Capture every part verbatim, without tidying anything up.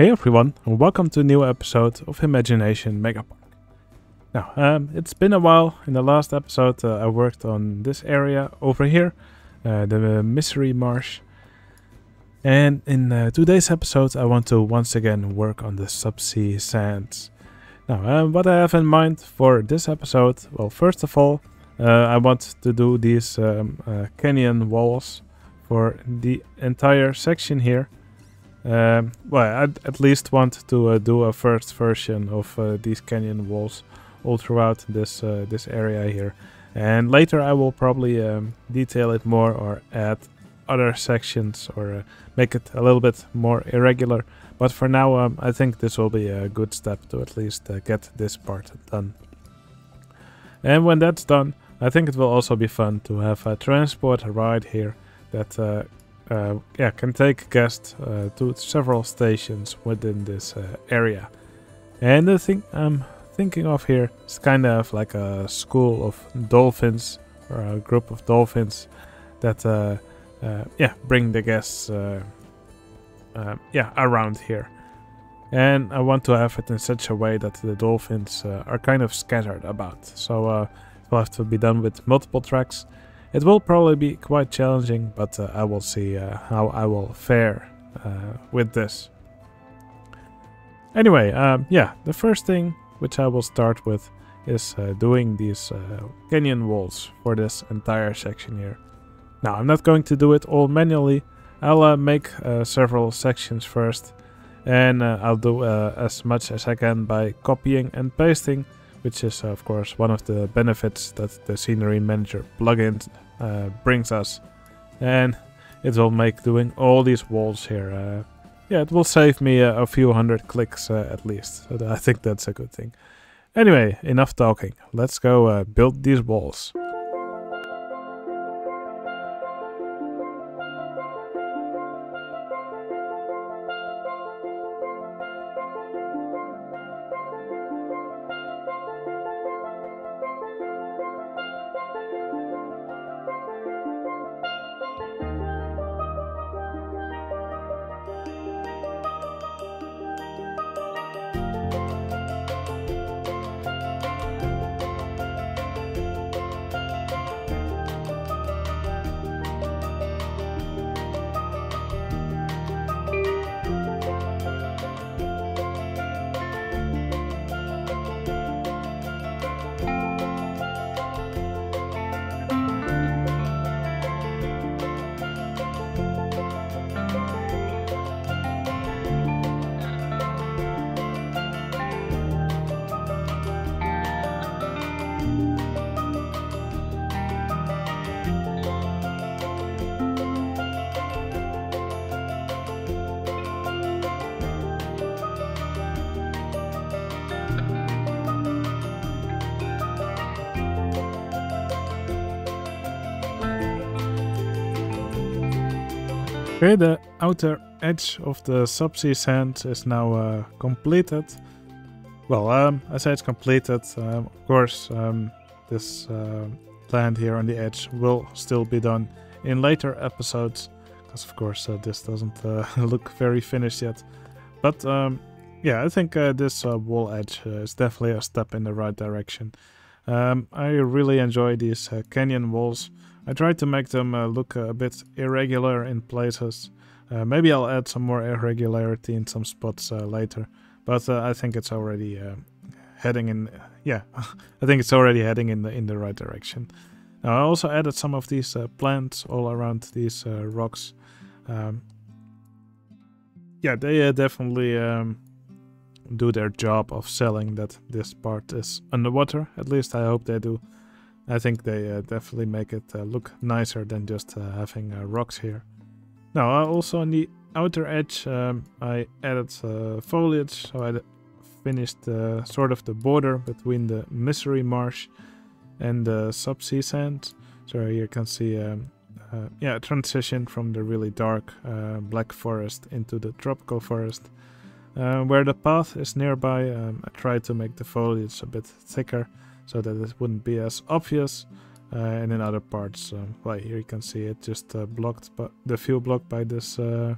Hey everyone, and welcome to a new episode of Imagination Megapark. Now, um, it's been a while. In the last episode uh, I worked on this area over here, uh, the Mystery Marsh. And in uh, today's episode I want to once again work on the Subsea Sands. Now, uh, what I have in mind for this episode, well, first of all, uh, I want to do these um, uh, canyon walls for the entire section here. Um, well, I at least want to uh, do a first version of uh, these canyon walls all throughout this uh, this area here, and later I will probably um, detail it more or add other sections or uh, make it a little bit more irregular. But for now, um, I think this will be a good step to at least uh, get this part done. And when that's done, I think it will also be fun to have a transport ride here that. Uh, Uh, yeah, can take guests uh, to several stations within this uh, area. And the thing I'm thinking of here is kind of like a school of dolphins or a group of dolphins that uh, uh, yeah, bring the guests uh, uh, yeah, around here. And I want to have it in such a way that the dolphins uh, are kind of scattered about. So uh, it will have to be done with multiple tracks. It will probably be quite challenging, but uh, I will see uh, how I will fare uh, with this. Anyway, um, yeah, the first thing which I will start with is uh, doing these uh, canyon walls for this entire section here. Now, I'm not going to do it all manually. I'll uh, make uh, several sections first, and uh, I'll do uh, as much as I can by copying and pasting, which is, of course, one of the benefits that the Scenery Manager plugin uh, brings us. And it will make doing all these walls here, uh, yeah, it will save me uh, a few hundred clicks uh, at least. So I think that's a good thing. Anyway, enough talking. Let's go uh, build these walls. Okay, the outer edge of the Subsea Sands is now uh, completed. Well, um, I say it's completed. Um, of course, um, this uh, land here on the edge will still be done in later episodes, because of course uh, this doesn't uh, look very finished yet. But um, yeah, I think uh, this uh, wall edge uh, is definitely a step in the right direction. Um, I really enjoy these uh, canyon walls. I tried to make them uh, look a bit irregular in places. Uh, maybe I'll add some more irregularity in some spots uh, later, but uh, I think it's already uh, heading in. Yeah, I think it's already heading in the in the right direction. Now I also added some of these uh, plants all around these uh, rocks. Um, yeah, they uh, definitely um, do their job of selling that this part is underwater. At least I hope they do. I think they uh, definitely make it uh, look nicer than just uh, having uh, rocks here. Now uh, also on the outer edge um, I added uh, foliage, so I finished uh, sort of the border between the Mystery Marsh and the Subsea Sands. So here you can see um, uh, yeah, a transition from the really dark uh, black forest into the tropical forest. Uh, where the path is nearby um, I tried to make the foliage a bit thicker, so that it wouldn't be as obvious, uh, and in other parts, um, well, here you can see it just uh, blocked, but the view blocked by this, uh,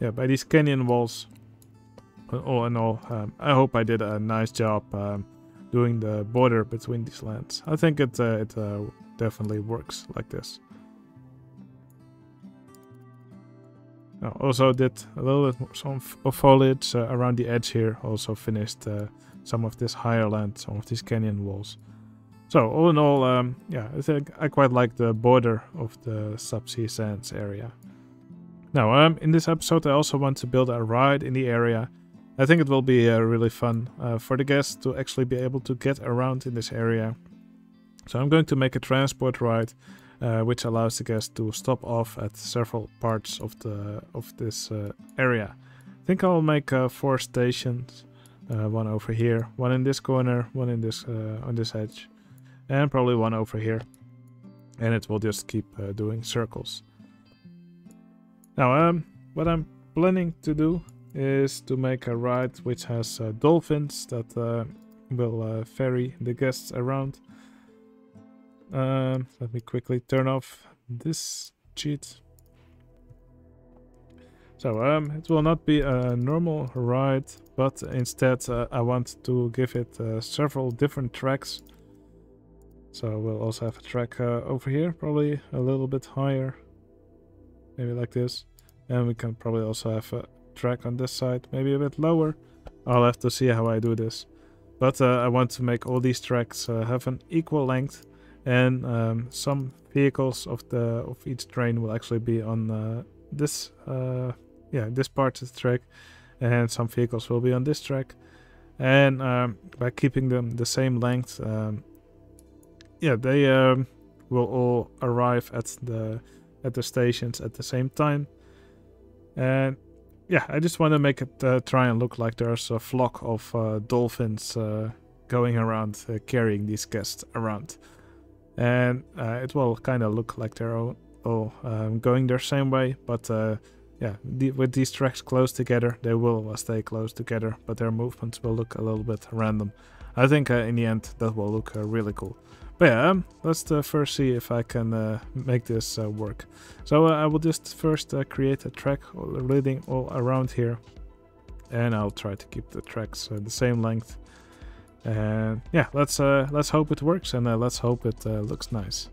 yeah, by these canyon walls. all in all, um, I hope I did a nice job um, doing the border between these lands. I think it, uh, it uh, definitely works like this. I also did a little bit more some of foliage uh, around the edge here. Also finished uh, some of this higher land, some of these canyon walls. So all in all, um, yeah, I think I quite like the border of the Subsea Sands area. Now, um, in this episode I also want to build a ride in the area. I think it will be uh, really fun uh, for the guests to actually be able to get around in this area. So I'm going to make a transport ride, uh, which allows the guests to stop off at several parts of the of this uh, area. I think I'll make uh, four stations, uh, one over here, one in this corner, one in this uh, on this edge, and probably one over here. And it will just keep uh, doing circles. Now, um, what I'm planning to do is to make a ride which has uh, dolphins that uh, will uh, ferry the guests around. Um, let me quickly turn off this cheat. So, um, it will not be a normal ride, but instead uh, I want to give it uh, several different tracks. So we'll also have a track uh, over here, probably a little bit higher. Maybe like this, and we can probably also have a track on this side, maybe a bit lower. I'll have to see how I do this, but uh, I want to make all these tracks uh, have an equal length, and um, some vehicles of the of each train will actually be on uh, this uh, yeah this part of the track, and some vehicles will be on this track. And um, by keeping them the same length, um, yeah, they um, will all arrive at the at the stations at the same time. And yeah, I just want to make it uh, try and look like there's a flock of uh, dolphins uh, going around uh, carrying these guests around, and uh, it will kind of look like they're all, all um, going their same way, but uh, yeah, the, with these tracks close together, they will uh, stay close together, but their movements will look a little bit random. I think uh, in the end that will look uh, really cool. But yeah, um, let's uh, first see if I can uh, make this uh, work. So uh, I will just first uh, create a track leading all around here, and I'll try to keep the tracks uh, the same length. And yeah, let's uh, let's hope it works, and uh, let's hope it uh, looks nice.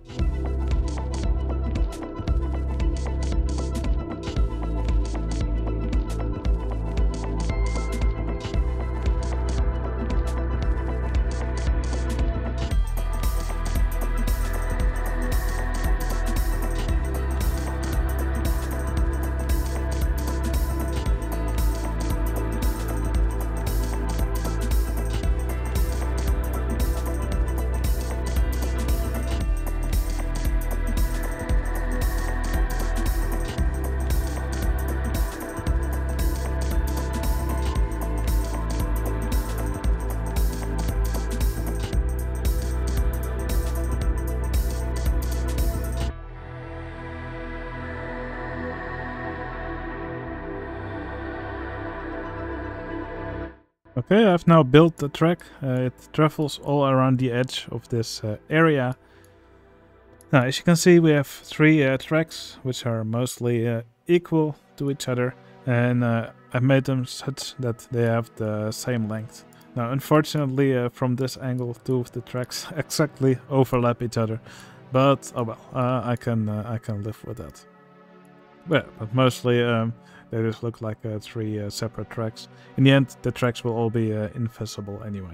Okay, I've now built the track. Uh, it travels all around the edge of this uh, area. Now, as you can see, we have three uh, tracks which are mostly uh, equal to each other, and uh, I've made them such that they have the same length. Now, unfortunately, uh, from this angle, two of the tracks exactly overlap each other, but oh well, uh, I can uh, I can live with that. Well, but mostly um, they just look like uh, three uh, separate tracks. In the end, the tracks will all be uh, invisible anyway.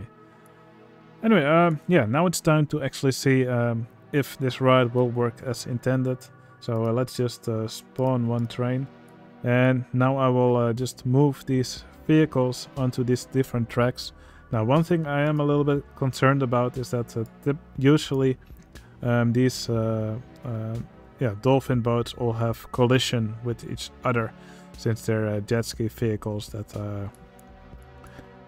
Anyway, um, yeah, now it's time to actually see um, if this ride will work as intended. So uh, let's just uh, spawn one train. And now I will uh, just move these vehicles onto these different tracks. Now, one thing I am a little bit concerned about is that uh, usually um, these uh, uh, yeah, dolphin boats all have collision with each other, since they're uh, jet ski vehicles that, uh,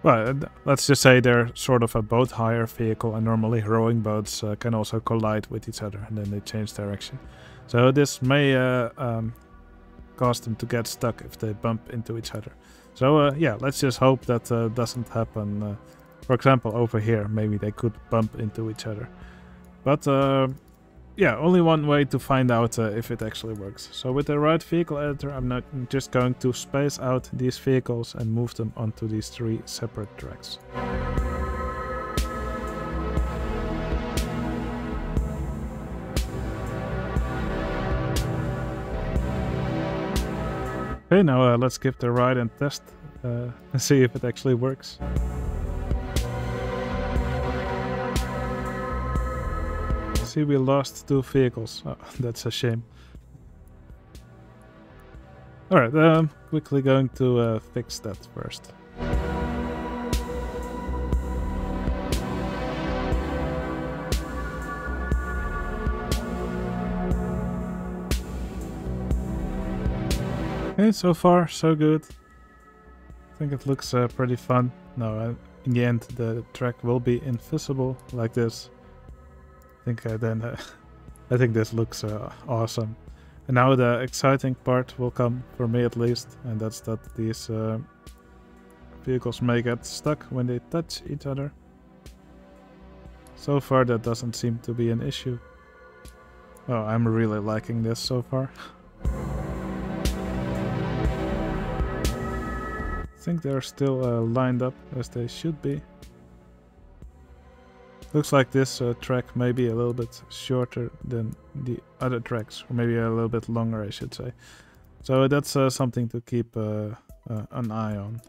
well, let's just say they're sort of a boat hire vehicle, and normally rowing boats uh, can also collide with each other, and then they change direction. So this may uh, um, cause them to get stuck if they bump into each other. So uh, yeah, let's just hope that uh, doesn't happen. Uh, for example, over here, maybe they could bump into each other. But uh, yeah, only one way to find out uh, if it actually works. So with the right vehicle editor, I'm not just going to space out these vehicles and move them onto these three separate tracks. Okay, now uh, let's give the ride and test uh, and see if it actually works. See, we lost two vehicles. Oh, that's a shame. Alright, um, quickly going to uh, fix that first. Okay, so far so good. I think it looks uh, pretty fun. Now, uh, in the end, the track will be invisible like this. I think uh, then uh, I think this looks uh, awesome. And now the exciting part will come, for me at least, and that's that these uh, vehicles may get stuck when they touch each other. So far that doesn't seem to be an issue. Oh, I'm really liking this so far. I think they're still uh, lined up as they should be. Looks like this uh, track may be a little bit shorter than the other tracks, or maybe a little bit longer, I should say. So that's uh, something to keep uh, uh, an eye on.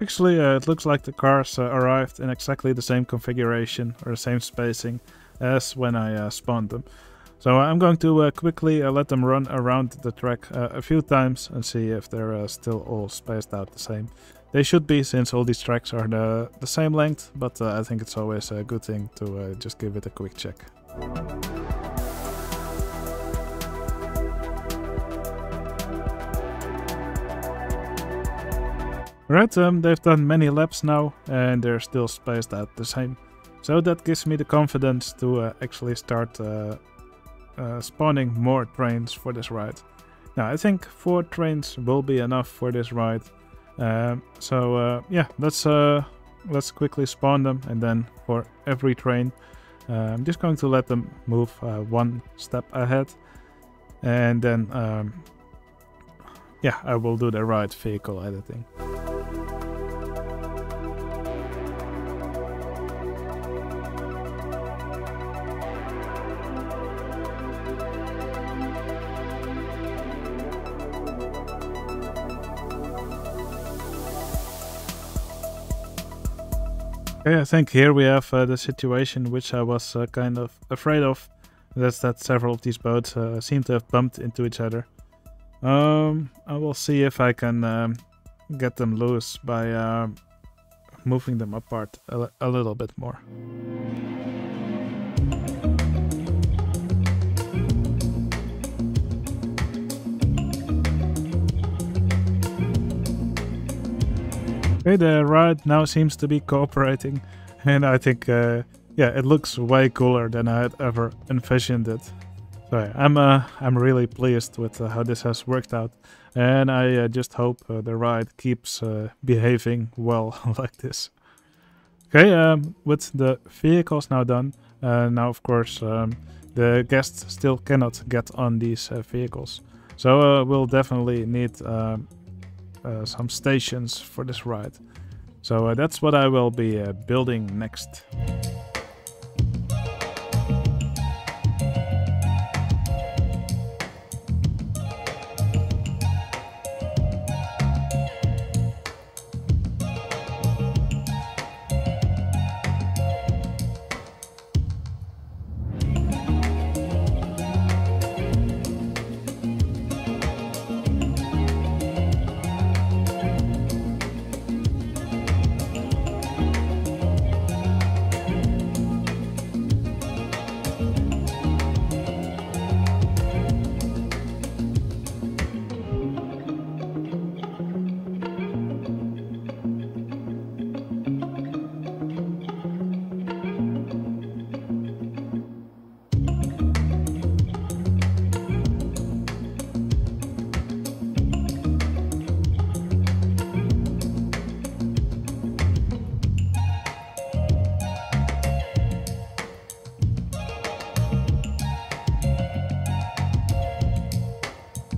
Actually, uh, it looks like the cars uh, arrived in exactly the same configuration or the same spacing as when I uh, spawned them. So I'm going to uh, quickly uh, let them run around the track uh, a few times and see if they're uh, still all spaced out the same. They should be, since all these tracks are the, the same length, but uh, I think it's always a good thing to uh, just give it a quick check. Right, um, they've done many laps now and they're still spaced out the same. So that gives me the confidence to uh, actually start uh, Uh, spawning more trains for this ride. Now I think four trains will be enough for this ride. Um, so uh, yeah, let's uh, let's quickly spawn them, and then for every train, uh, I'm just going to let them move uh, one step ahead, and then um, yeah, I will do the right vehicle editing. Okay, I think here we have uh, the situation which I was uh, kind of afraid of. That's that several of these boats uh, seem to have bumped into each other. Um, I will see if I can um, get them loose by uh, moving them apart a, a little bit more. Okay, the ride now seems to be cooperating, and I think, uh, yeah, it looks way cooler than I had ever envisioned it. So yeah, I'm, uh, I'm really pleased with uh, how this has worked out, and I uh, just hope uh, the ride keeps uh, behaving well like this. Okay, um, with the vehicles now done, uh, now of course um, the guests still cannot get on these uh, vehicles, so uh, we'll definitely need Um, Uh, some stations for this ride. So uh, that's what I will be uh, building next.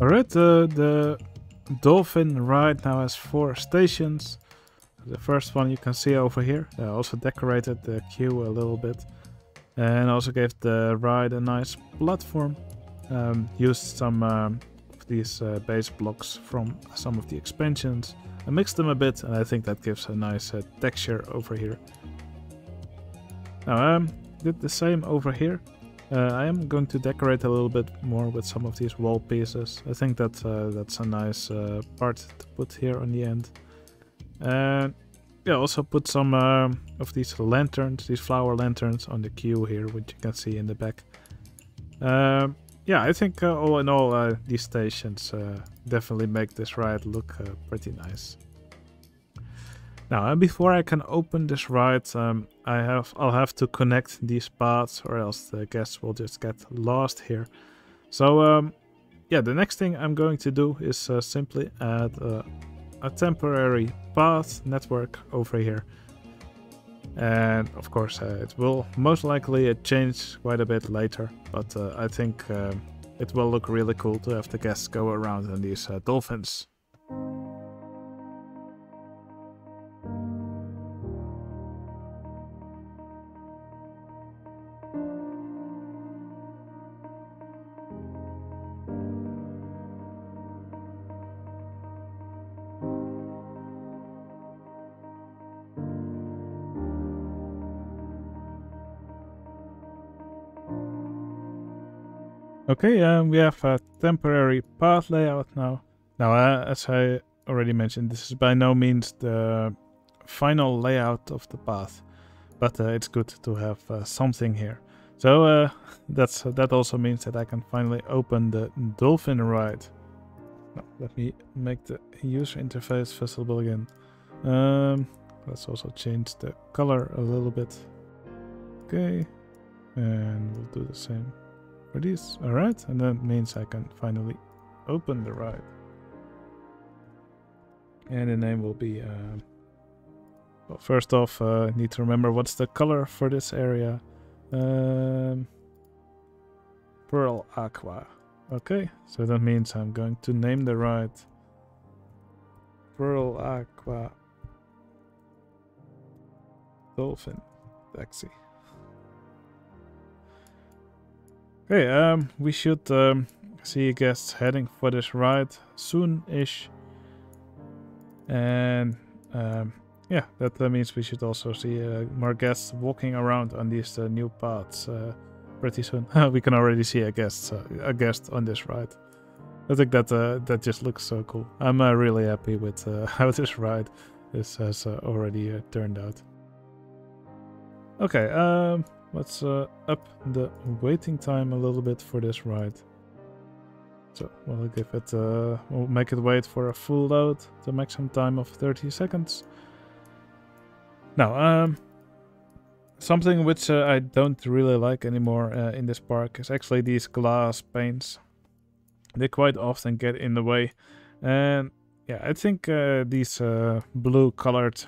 Alright, uh, the dolphin ride now has four stations. The first one you can see over here. I also decorated the queue a little bit. And also gave the ride a nice platform. Um, used some um, of these uh, base blocks from some of the expansions. I mixed them a bit, and I think that gives a nice uh, texture over here. Now, um, did the same over here. Uh, I am going to decorate a little bit more with some of these wall pieces. I think that uh, that's a nice uh, part to put here on the end. And yeah, also put some uh, of these lanterns, these flower lanterns, on the queue here, which you can see in the back. Uh, yeah, I think uh, all in all, uh, these stations uh, definitely make this ride look uh, pretty nice. Now, uh, before I can open this ride, um, I have, I'll have to connect these paths, or else the guests will just get lost here. So, um, yeah, the next thing I'm going to do is uh, simply add uh, a temporary path network over here. And, of course, uh, it will most likely uh, change quite a bit later, but uh, I think uh, it will look really cool to have the guests go around on these uh, dolphins. Okay, um, we have a temporary path layout now. Now, uh, as I already mentioned, this is by no means the final layout of the path, but uh, it's good to have uh, something here. So uh, that's that also means that I can finally open the dolphin ride. Now, let me make the user interface visible again. Um, let's also change the color a little bit. Okay, and we'll do the same. For these, alright, and that means I can finally open the ride. And the name will be, uh, well, first off, uh, I need to remember what's the color for this area. Um, Pearl Aqua. Okay, so that means I'm going to name the ride Pearl Aqua Dolphin Taxi. Okay, um, we should um, see guests heading for this ride soon-ish. And um, yeah, that uh, means we should also see uh, more guests walking around on these uh, new paths uh, pretty soon. We can already see a guest, uh, a guest on this ride. I think that uh, that just looks so cool. I'm uh, really happy with uh, how this ride is, has uh, already uh, turned out. Okay, um... let's uh, up the waiting time a little bit for this ride. So we'll give it, uh, we'll make it wait for a full load, the maximum time of thirty seconds. Now, um, something which uh, I don't really like anymore uh, in this park is actually these glass panes. They quite often get in the way, and yeah, I think uh, these uh, blue-colored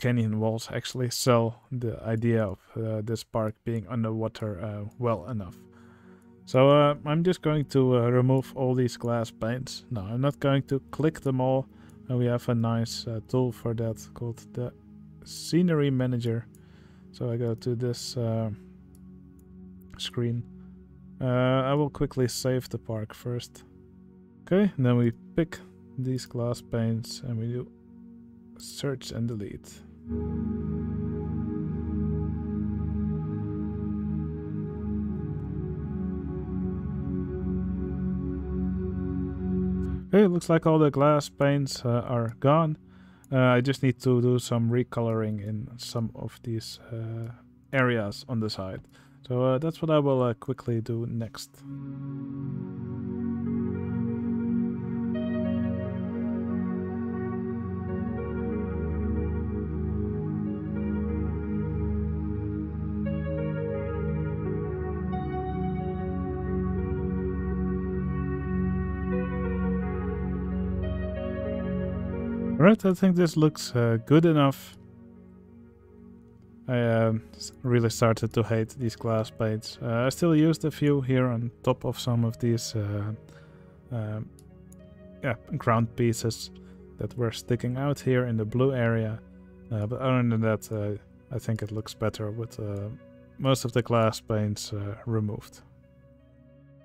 canyon walls actually sell the idea of uh, this park being underwater uh, well enough. So uh, I'm just going to uh, remove all these glass panes. No, I'm not going to click them all. Uh, we have a nice uh, tool for that called the Scenery Manager. So I go to this uh, screen. Uh, I will quickly save the park first. Okay, and then we pick these glass panes and we do search and delete. Okay, it looks like all the glass panes uh, are gone. Uh, I just need to do some recoloring in some of these uh, areas on the side. So uh, that's what I will uh, quickly do next. Alright, I think this looks uh, good enough. I um, really started to hate these glass plates. Uh, I still used a few here on top of some of these uh, um, yeah, ground pieces that were sticking out here in the blue area. Uh, but other than that, uh, I think it looks better with uh, most of the glass panes uh, removed.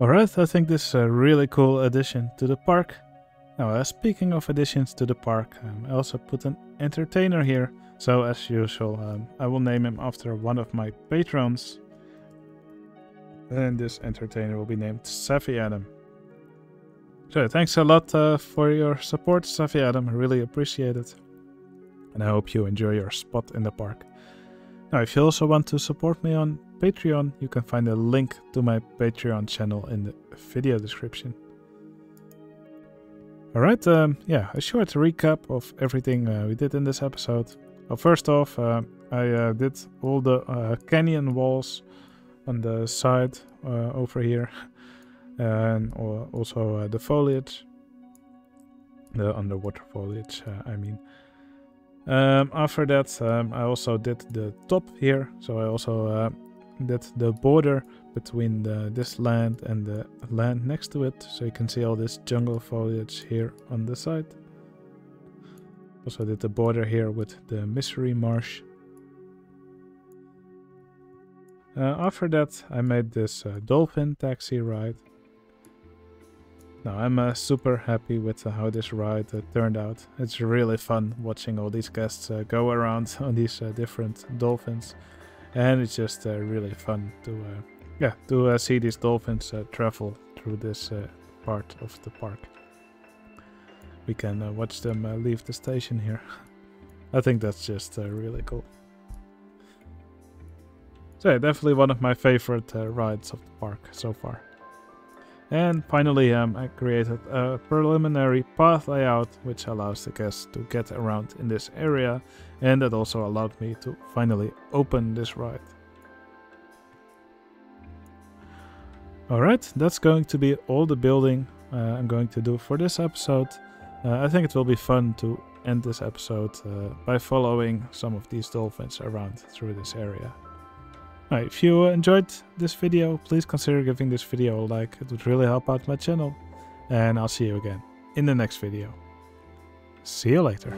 Alright, I think this is a really cool addition to the park. Now, uh, speaking of additions to the park, um, I also put an entertainer here. So, as usual, um, I will name him after one of my patrons. And this entertainer will be named Safi Adam. So, thanks a lot uh, for your support, Safi Adam. I really appreciate it. And I hope you enjoy your spot in the park. Now, if you also want to support me on Patreon, you can find a link to my Patreon channel in the video description. Alright, um, yeah, a short recap of everything uh, we did in this episode. Well, first off, uh, I uh, did all the uh, canyon walls on the side uh, over here. And also uh, the foliage. The underwater foliage, uh, I mean. Um, after that, um, I also did the top here. So I also uh, did the border between the, this land and the land next to it, so you can see all this jungle foliage here on the side. Also did the border here with the Misery Marsh. Uh, after that, I made this uh, dolphin taxi ride. Now, I'm uh, super happy with uh, how this ride uh, turned out. It's really fun watching all these guests uh, go around on these uh, different dolphins, and it's just uh, really fun to uh, Yeah, to uh, see these dolphins uh, travel through this uh, part of the park. We can uh, watch them uh, leave the station here. I think that's just uh, really cool. So yeah, definitely one of my favorite uh, rides of the park so far. And finally, um, I created a preliminary path layout which allows the guests to get around in this area, and that also allowed me to finally open this ride. Alright, that's going to be all the building uh, I'm going to do for this episode. Uh, I think it will be fun to end this episode uh, by following some of these dolphins around through this area. Right, if you enjoyed this video, please consider giving this video a like. It would really help out my channel. And I'll see you again in the next video. See you later.